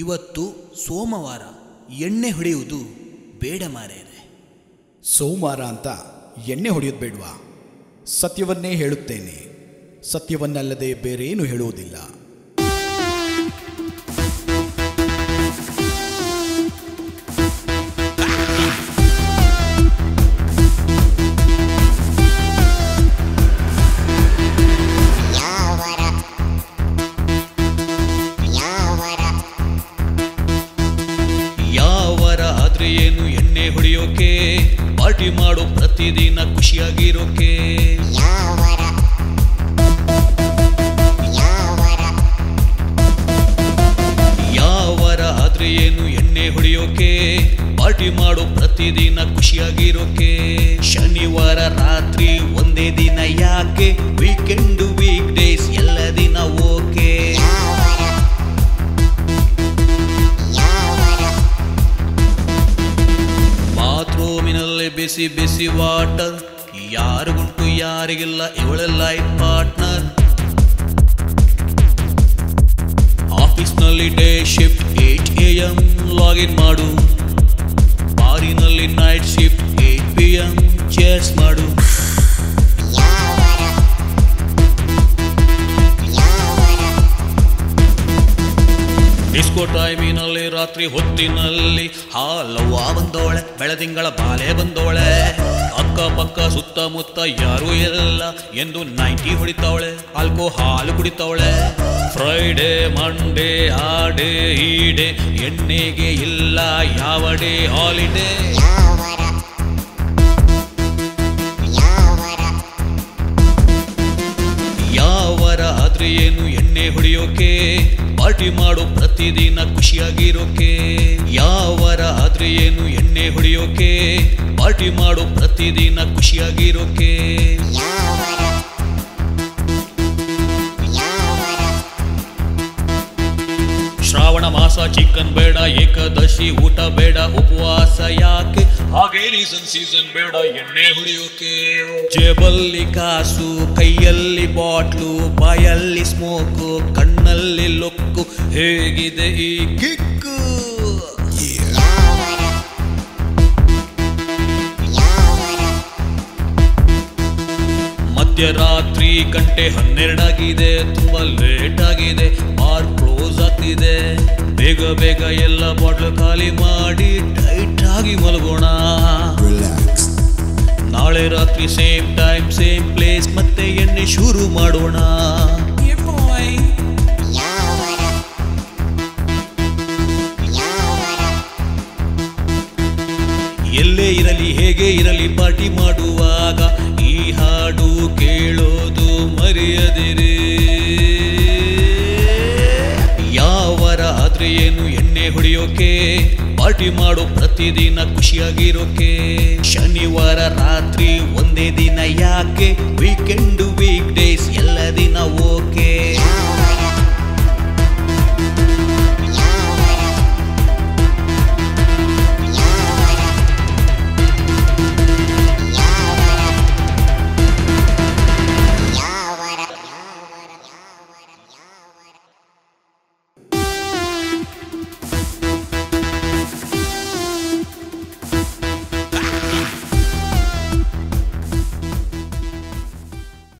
ಇವತ್ತು ಸೋಮವಾರ, ಎಣ್ಣೆ ಹೊಡೆಯುವುದು ಬೇಡ ಮಾರೇರೆ. ಸೋಮವಾರ ಅಂತ ಎಣ್ಣೆ ಹೊಡೆಯೋದು ಬೇಡವಾ? ಸತ್ಯವನ್ನೇ ಹೇಳುತ್ತೇನೆ, ಸತ್ಯವನ್ನಲ್ಲದೆ ಬೇರೇನು ಹೇಳುವುದಿಲ್ಲ. ಎಣ್ಣೆ ಹೊಡೆಯೋಕೆ, ಪಾರ್ಟಿ ಮಾಡೋ, ಪ್ರತಿದಿನ ಖುಷಿಯಾಗಿರೋಕೆ. ಯಾವರ ಯಾವರ ಯಾವರ ಆದ್ರೆ ಏನು ಎಣ್ಣೆ ಹೊಡೆಯೋಕೆ, ಪಾರ್ಟಿ ಮಾಡೋ, ಪ್ರತಿದಿನ ಖುಷಿಯಾಗಿರೋಕೆ. ಶನಿವಾರ ರಾತ್ರಿ ಒಂದೇ ದಿನ ಯಾಕೆ, ವೀಕೆಂಡ್ ವೀಕ್ ಡೇಸ್ ಎಲ್ಲ ದಿನ ಓಕೆ. ಬಿಸಿ ಬಿಸಿ ವಾಟರ್, ಯಾರಿಗುಂಟು ಯಾರಿಗಿಲ್ಲ ಇವಳ ಲೈಫ್ ಪಾರ್ಟ್ನರ್. ಆಫೀಸ್ನಲ್ಲಿ ಡೇ ಶಿಫ್ಟ್ 8 AM ಲಾಗಿನ್ ಮಾಡು, ಬಾರಿನಲ್ಲಿ ನೈಟ್ ಶಿಫ್ಟ್ 8 PM ಚೇರ್ಸ್ ಮಾಡು. ಡಿಸ್ಕೋ ಟೈಮಿನಲ್ಲಿ ರಾತ್ರಿ ಹೊತ್ತಿನಲ್ಲಿ, ಹಾಲವ್ವ ಬಂದೋಳೆ, ಬೆಳದಿಂಗಳ ಬಾಲೆ ಬಂದೋಳೆ, ಅಕ್ಕಪಕ್ಕ ಸುತ್ತಮುತ್ತ ಯಾರೂ ಎಲ್ಲ ಎಂದು 90 ಹೊಡಿತಾವಳೆ, ಆಲ್ಕೋಹಾಲ್ ಕುಡಿತಾವಳೆ. ಫ್ರೈಡೇ ಮಂಡೇ ಆ ಡೇ ಈ ಡೇ, ಎಣ್ಣೆಗೆ ಇಲ್ಲ ಯಾವ ಡೇ ಹಾಲಿಡೇ. ಯಾವರ ಆದ್ರೆ ಏನು ಎಣ್ಣೆ ಹೊಡೆಯೋಕೆ, ಪಾರ್ಟಿ ಮಾಡೋ, ಪ್ರತಿದಿನ ಖುಷಿಯಾಗಿರೋಕೆ. ಯಾವರ ಆದ್ರೆ ಏನು ಎಣ್ಣೆ ಹೊಡೆಯೋಕೆ, ಪಾರ್ಟಿ ಮಾಡೋ, ಪ್ರತಿದಿನ ಖುಷಿಯಾಗಿರೋಕೆ. ಶ್ರಾವಣ ಮಾಸ ಚಿಕನ್ ಬೇಡ, ಏಕಾದಶಿ ಊಟ ಬೇಡ, ಉಪವಾಸ ಯಾಕೆ, ಹಾಗೆ ರೀಸನ್ ಸೀಸನ್ ಬೇಡ ಎಣ್ಣೆ ಹೊಡೆಯೋಕೆ. ಜೇಬಲ್ಲಿ ಕಾಸು, ಕೈಯಲ್ಲಿ ಬಾಟ್ಲು, ಬಾಯಲ್ಲಿ ಸ್ಮೋಕು, ಕಣ್ಣಲ್ಲಿ ಲೊಕ್ಕು, ಹೇಗಿದೆ ಈ ಕಿಕ್ಕು? ಮಧ್ಯರಾತ್ರಿ ಗಂಟೆ 12 ಆಗಿದೆ, ತುಂಬಾ ಲೇಟ್ ಆಗಿದೆ, ಬಾರ್ ಕ್ಲೋಸ್ ಆಗ್ತಿದೆ. ಬೇಗ ಬೇಗ ಎಲ್ಲ ಬಾಟ್ಲು ಖಾಲಿ ಮಾಡಿ ಟೈಟ್ ಆಗಿ ಮಲಗೋಣ. ನಾಳೆ ರಾತ್ರಿ ಸೇಮ್ ಟೈಮ್ ಸೇಮ್ ಪ್ಲೇಸ್, ಮತ್ತೆ ಎಣ್ಣೆ ಶುರು ಮಾಡೋಣ. ಎಲ್ಲೇ ಇರಲಿ ಹೇಗೆ ಇರಲಿ, ಪಾರ್ಟಿ ಮಾಡುವಾಗ ಈ ಹಾಡು ಕೇಳೋದು ಮರೆಯದಿರಿ. ಯಾವರ ಆದ್ರೆ ಏನು ಎಣ್ಣೆ ಹೊಡೆಯೋಕೆ, ಪಾರ್ಟಿ ಮಾಡೋ, ಪ್ರತಿದಿನ ಖುಷಿಯಾಗಿರೋಕೆ. ಶನಿವಾರ ರಾತ್ರಿ ಒಂದೇ ದಿನ ಯಾಕೆ, ವೀಕೆಂಡ್ ವೀಕ್ ಡೇಸ್ ಎಲ್ಲ ದಿನ ಓಕೆ.